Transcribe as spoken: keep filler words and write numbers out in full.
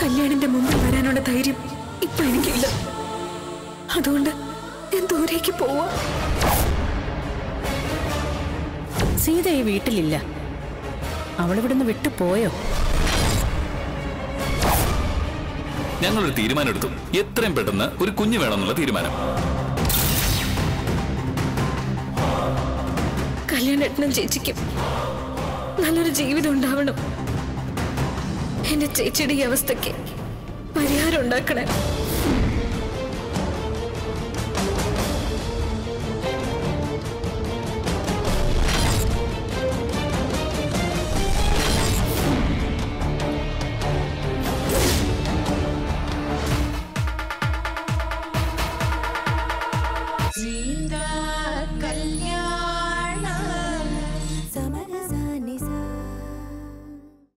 കല്യാണിന്റെ മുമ്പിൽ വരാനുള്ള ധൈര്യം ഇപ്പോ എനിക്കില്ല. അതുകൊണ്ട് ഞാൻ ദൂരേക്ക് പോവാ. സീത ഈ വീട്ടിലില്ല. അവൾ ഇവിടുന്ന് വിട്ടുപോയോ? ഞങ്ങളൊരു തീരുമാനം എടുത്തു. എത്രയും പെട്ടെന്ന് ഒരു കുഞ്ഞു വേണമെന്നുള്ള തീരുമാനം. കല്യാണേട്ടനും ചേച്ചിക്കും നല്ലൊരു ജീവിതം ഉണ്ടാവണം. എന്റെ ചേച്ചിയുടെ അവസ്ഥയ്ക്ക് പരിഹാരം ഉണ്ടാക്കണം.